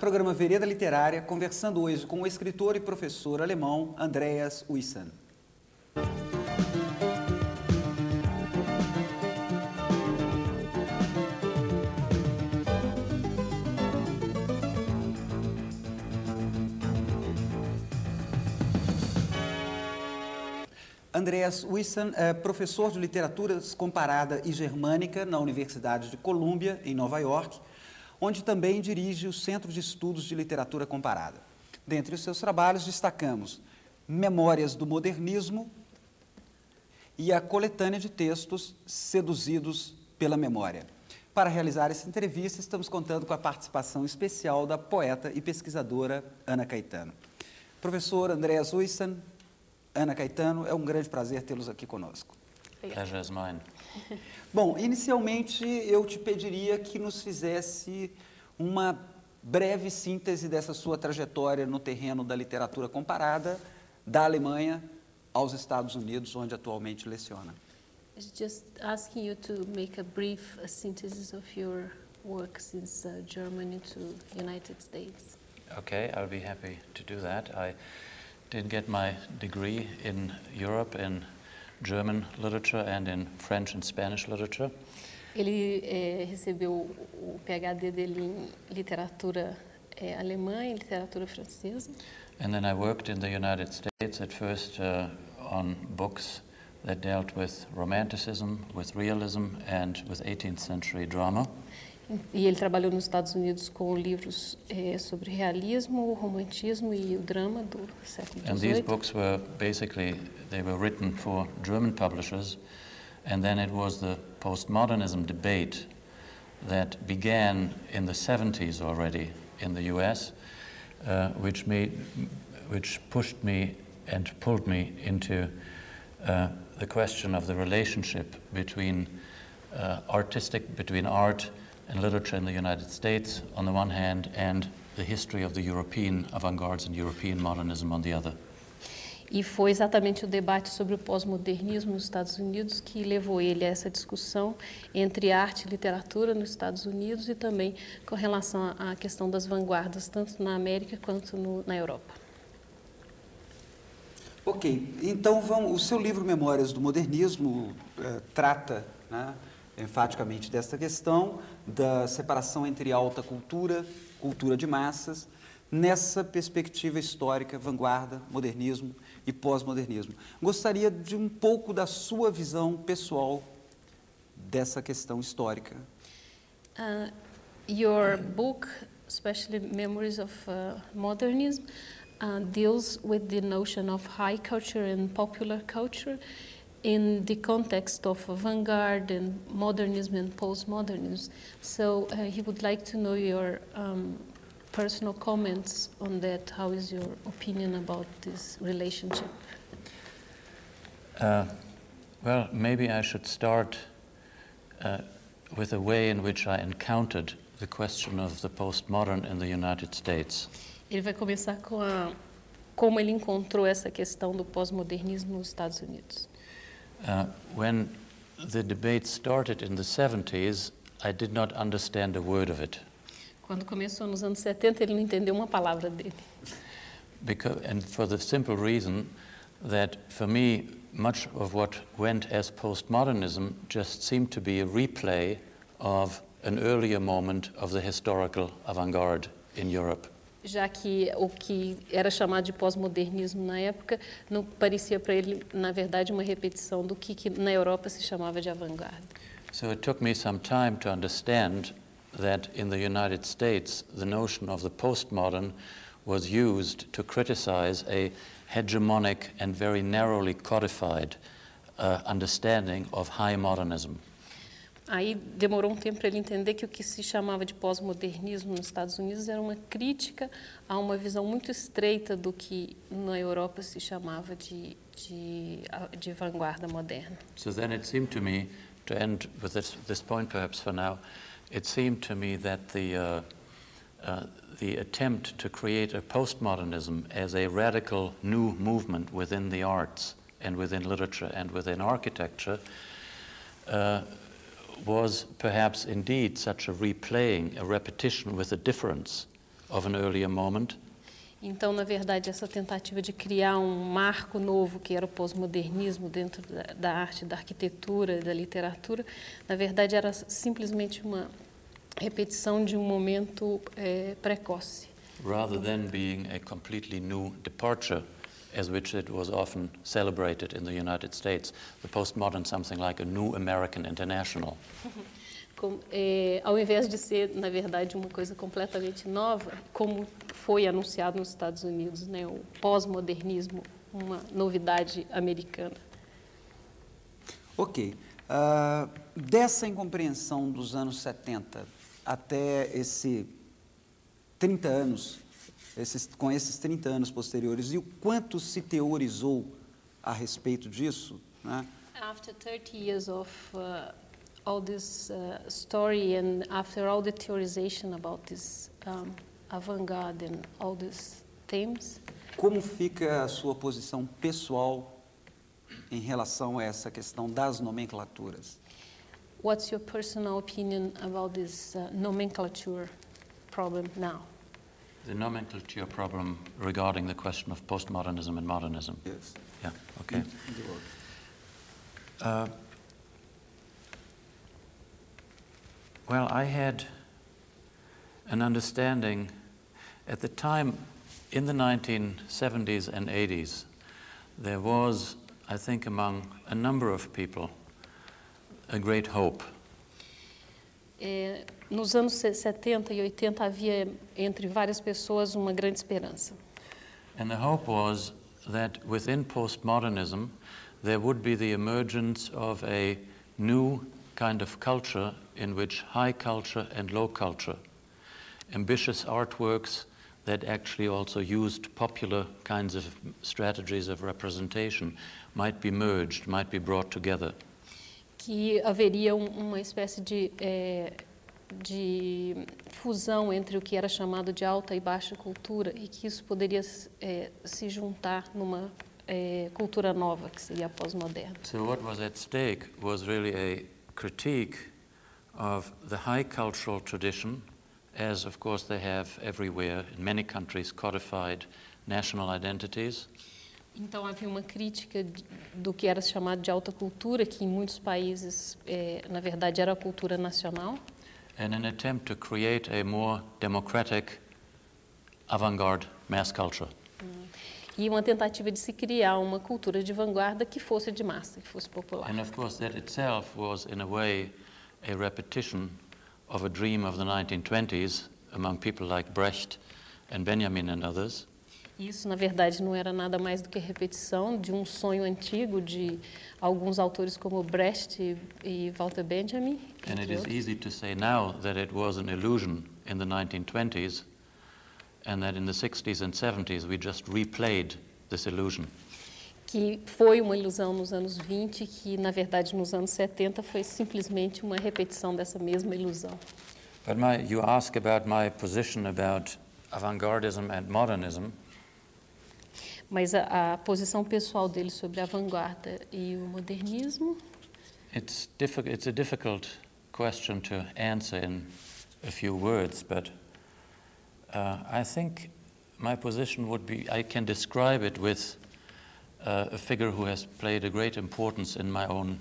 Programa Vereda Literária, conversando hoje com o escritor e professor alemão Andreas Huyssen. Andreas Huyssen é professor de literatura comparada e germânica na Universidade de Colômbia, em Nova York, onde também dirige o Centro de Estudos de Literatura Comparada. Dentre os seus trabalhos, destacamos Memórias do Modernismo e a coletânea de textos Seduzidos pela Memória. Para realizar essa entrevista, estamos contando com a participação especial da poeta e pesquisadora Ana Caetano. Professor Andreas Huyssen, Ana Caetano, é um grande prazer tê-los aqui conosco. Prazer é meu. Bom, inicialmente eu te pediria que nos fizesse uma breve síntese dessa sua trajetória no terreno da literatura comparada da Alemanha aos Estados Unidos, onde atualmente leciona. Just asking you to make a brief synthesis of your work since Germany to United States. Okay, I'll be happy to do that. I did get my degree in Europe, in German literature and in French and Spanish literature. Ele recebeu o PhD dele em literatura alemã e literatura francesa. And then I worked in the United States at first on books that dealt with romanticism, with realism and with 18th century drama. E ele trabalhou nos Estados Unidos com livros sobre realismo, romantismo e o drama do século XVIII. And these books were basically, they were written for German publishers, and then it was the postmodernism debate that began in the 70s already in the US, which pushed me and pulled me into the question of the relationship between art and literature in the United States on the one hand, and the history of the European avant-gardes and European modernism on the other. E foi exatamente o debate sobre o pós-modernismo nos Estados Unidos que levou ele a essa discussão entre arte e literatura nos Estados Unidos e também com relação à questão das vanguardas, tanto na América quanto na Europa. Ok, então o seu livro Memórias do Modernismo trata, né, enfaticamente desta questão da separação entre alta cultura, cultura de massas, nessa perspectiva histórica, vanguarda, modernismo e pós-modernismo. Gostaria de um pouco da sua visão pessoal dessa questão histórica. Your book, especially Memories of Modernism, deals with the notion of high culture and popular culture in the context of vanguard and modernism and postmodernism. So he would like to know your personal comments on that. How is your opinion about this relationship? Well, maybe I should start with a way in which I encountered the question of the postmodern in the United States. Ele vai começar com como ele encontrou essa questão do pós-modernismo nos Estados Unidos. When the debate started in the 70s, I did not understand a word of it. Quando começou nos anos 70, ele não entendeu uma palavra dele. Because, and for the simple reason that for me, much of what went as postmodernism just seemed to be a replay of an earlier moment of the historical avant-garde in Europe. Já que o que era chamado de pós-modernismo na época não parecia para ele, na verdade, uma repetição do que na Europa se chamava de avant-garde. So it took me some time to understand that in the United States the notion of the postmodern was used to criticize a hegemonic and very narrowly codified understanding of high modernism. Aí demorou tempo para ele entender que o que se chamava de pós-modernismo nos Estados Unidos era uma crítica a uma visão muito estreita do que na Europa se chamava de vanguarda moderna. So then it seemed to me, to end with this point perhaps for now, it seemed to me that the attempt to create a postmodernism as a radical new movement within the arts and within literature and within architecture was perhaps indeed such a repetition with a difference of an earlier moment. Então, na verdade, essa tentativa de criar um marco novo, que era o pós-modernismo dentro da arte, da arquitetura, da literatura, na verdade era simplesmente uma repetição de um momento precoce. Rather than being a completely new departure, as which it was often celebrated in the United States, the postmodern something like a new American International. Ao invés de ser, na verdade, uma coisa completamente nova, como foi anunciado nos Estados Unidos, né, o pós-modernismo, uma novidade americana. Ok. Dessa incompreensão dos anos 70 até esse 30 anos, com esses 30 anos posteriores, e o quanto se teorizou a respeito disso, né? After 30 years of all this story and after all the theorization about this avant-garde and all these themes. Como fica a sua posição pessoal em relação a essa questão das nomenclaturas? What's your personal opinion about this nomenclature problem now? The nomenclature problem regarding the question of postmodernism and modernism. Yes. Yeah. Okay. Well, I had an understanding at the time in the 1970s and 80s, there was, I think, among a number of people, a great hope. Nos anos 70 e 80 havia entre várias pessoas uma grande esperança. And the hope was that within postmodernism there would be the emergence of a new kind of culture in which high culture and low culture, ambitious artworks that actually also used popular kinds of strategies of representation might be merged, might be brought together. Que haveria uma espécie de fusão entre o que era chamado de alta e baixa cultura e que isso poderia se juntar numa cultura nova que seria pós-moderna. So what was at stake was really a critique of the high cultural tradition, as of course they have everywhere in many countries codified national identities. Então havia uma crítica do que era chamado de alta cultura, que em muitos países na verdade era a cultura nacional. And an attempt to create a more democratic avant-garde mass culture. E uma tentativa de se criar uma cultura de vanguarda que fosse de massa, que fosse popular. And of course that itself was in a way a repetition of a dream of the 1920s among people like Brecht and Benjamin and others. Isso, na verdade, não era nada mais do que a repetição de sonho antigo de alguns autores como Brecht e Walter Benjamin. And it is easy to say now that it was an illusion in the 1920s and that in the 60s and 70s we just replayed this illusion. Que foi uma ilusão nos anos 20, que na verdade nos anos 70 foi simplesmente uma repetição dessa mesma ilusão. But you ask about my position about avant-gardism and modernism. Mas a posição pessoal dele sobre a vanguarda e o modernismo. It's a difficult question to answer in a few words, but I think my position would be I can describe it with a figure who has played a great importance in my own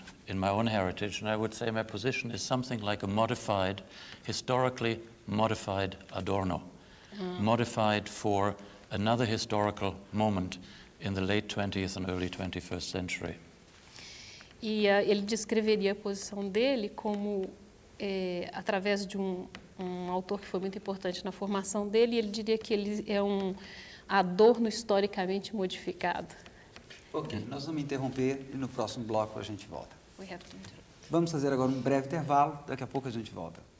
heritage, and I would say my position is something like a modified, historically modified Adorno, modified for another historical moment in the late 20th and early 21st century. E ele descreveria a posição dele como através de um autor que foi muito importante na formação dele, e ele diria que ele é Adorno historicamente modificado. Ok, nós vamos interromper e no próximo bloco a gente volta. Vamos fazer agora breve intervalo, daqui a pouco a gente volta.